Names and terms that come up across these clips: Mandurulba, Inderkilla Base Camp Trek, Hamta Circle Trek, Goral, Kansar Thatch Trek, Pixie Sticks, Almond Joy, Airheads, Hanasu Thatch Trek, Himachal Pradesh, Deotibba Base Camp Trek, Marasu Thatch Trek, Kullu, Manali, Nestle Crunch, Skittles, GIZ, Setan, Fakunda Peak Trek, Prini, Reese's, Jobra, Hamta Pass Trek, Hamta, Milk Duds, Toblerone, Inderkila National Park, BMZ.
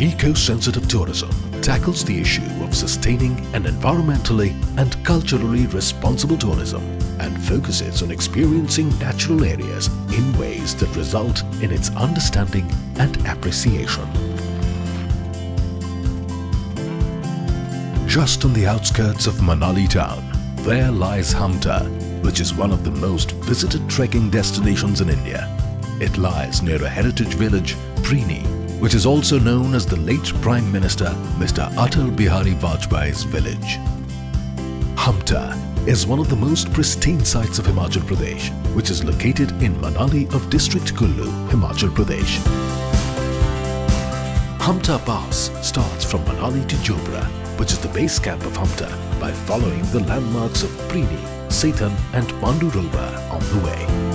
eco-sensitive tourism tackles the issue of sustaining and environmentally and culturally responsible tourism and focuses on experiencing natural areas in ways that result in its understanding and appreciation. Just on the outskirts of Manali town, there lies Hamta, which is one of the most visited trekking destinations in India. It lies near a heritage village, Prini, which is also known as the late Prime Minister Mr. Atal Bihari Vajpayee's village. Hamta is one of the most pristine sites of Himachal Pradesh, which is located in Manali of District Kullu, Himachal Pradesh. Hamta Pass starts from Manali to Jobra, which is the base camp of Hamta, by following the landmarks of Prini, Setan and Mandurulba on the way.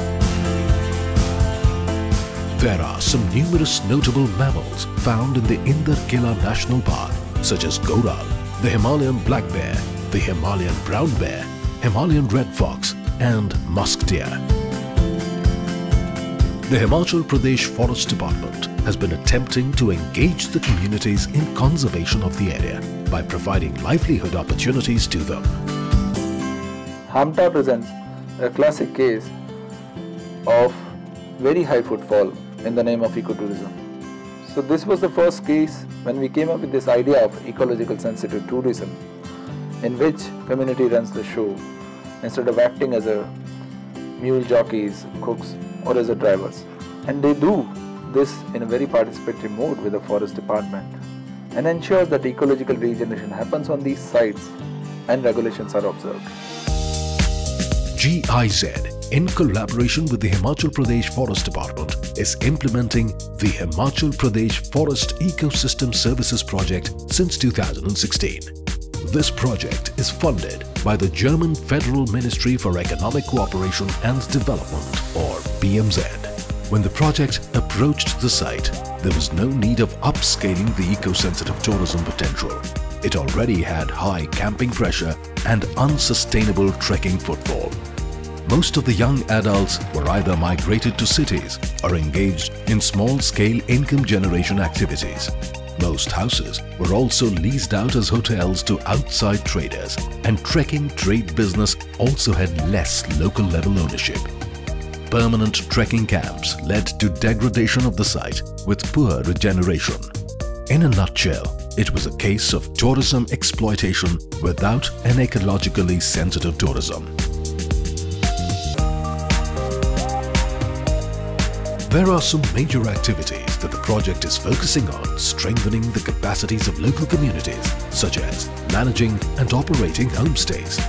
There are some numerous notable mammals found in the Inderkila National Park, such as Goral, the Himalayan black bear, the Himalayan brown bear, Himalayan red fox and musk deer. The Himachal Pradesh Forest Department has been attempting to engage the communities in conservation of the area by providing livelihood opportunities to them. Hamta presents a classic case of very high footfall in the name of ecotourism. So this was the first case when we came up with this idea of ecological sensitive tourism, in which community runs the show instead of acting as a mule jockeys, cooks or as a drivers. And they do this in a very participatory mode with the forest department and ensure that ecological regeneration happens on these sites and regulations are observed. GIZ, in collaboration with the Himachal Pradesh Forest Department, is implementing the Himachal Pradesh Forest Ecosystem Services Project since 2016. This project is funded by the German Federal Ministry for Economic Cooperation and Development, or BMZ. When the project approached the site, there was no need of upscaling the eco-sensitive tourism potential. It already had high camping pressure and unsustainable trekking footfall. Most of the young adults were either migrated to cities or engaged in small-scale income generation activities. Most houses were also leased out as hotels to outside traders, and trekking trade business also had less local-level ownership. Permanent trekking camps led to degradation of the site with poor regeneration. In a nutshell, it was a case of tourism exploitation without an ecologically sensitive tourism. There are some major activities that the project is focusing on strengthening the capacities of local communities, such as managing and operating homestays,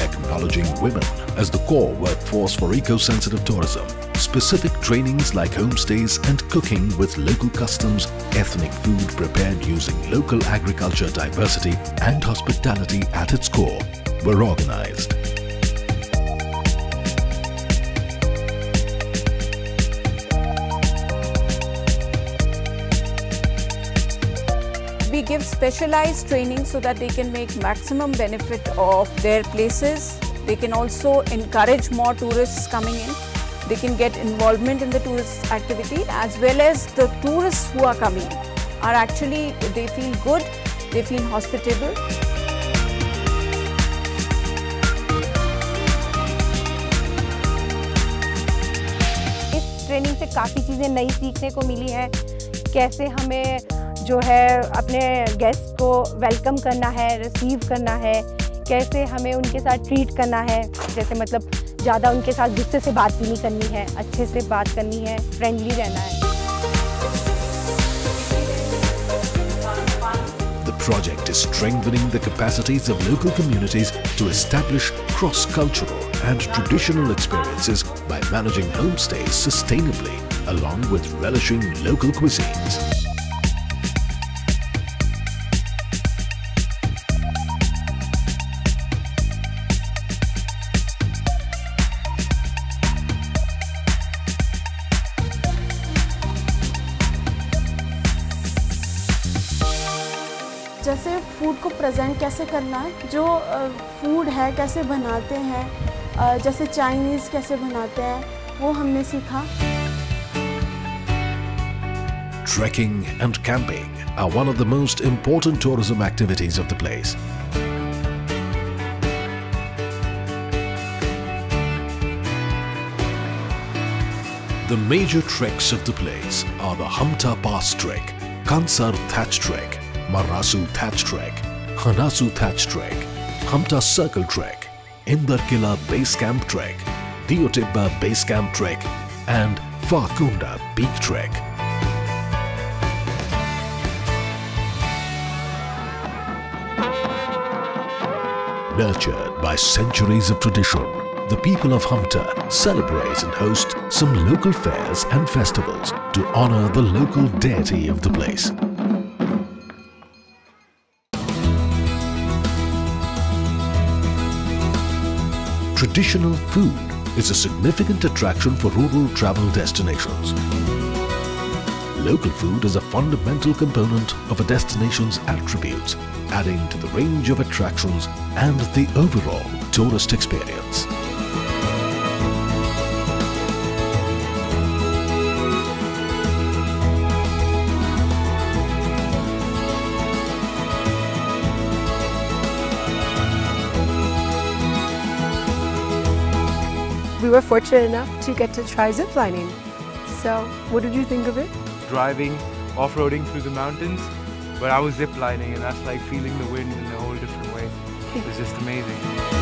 acknowledging women as the core workforce for eco-sensitive tourism, specific trainings like homestays and cooking with local customs, ethnic food prepared using local agriculture, diversity and hospitality at its core were organized. We give specialized training so that they can make maximum benefit of their places. They can also encourage more tourists coming in. They can get involvement in the tourist activity, as well as the tourists who are coming are actually, they feel good, they feel hospitable. इस training से काफी चीजें नई सीखने को मिली हैं, कैसे हमें जो है अपने गेस्ट को वेलकम करना है, रिसीव करना है, कैसे हमें उनके साथ ट्रीट करना है, जैसे मतलब ज़्यादा उनके साथ गुस्से से बात भी नहीं करनी है, अच्छे से बात करनी है, फ्रेंडली रहना है. The project is strengthening the capacities of local communities to establish cross-cultural and traditional experiences by managing homestays sustainably, along with relishing local cuisines. जैसे फूड को प्रेजेंट कैसे करना है, जो फूड है कैसे बनाते हैं, जैसे चाइनीज़ कैसे बनाते हैं, वो हमने सीखा. Trekking and camping are one of the most important tourism activities of the place. The major treks of the place are the Hamta Pass Trek, Kansar Thatch Trek, Marasu Thatch Trek, Hanasu Thatch Trek, Hamta Circle Trek, Inderkilla Base Camp Trek, Deotibba Base Camp Trek and Fakunda Peak Trek. Nurtured by centuries of tradition, the people of Hamta celebrate and host some local fairs and festivals to honor the local deity of the place. Traditional food is a significant attraction for rural travel destinations. Local food is a fundamental component of a destination's attributes, adding to the range of attractions and the overall tourist experience. We were fortunate enough to get to try ziplining. So, what did you think of it? Driving, off-roading through the mountains, but I was ziplining and that's like feeling the wind in a whole different way. It was just amazing.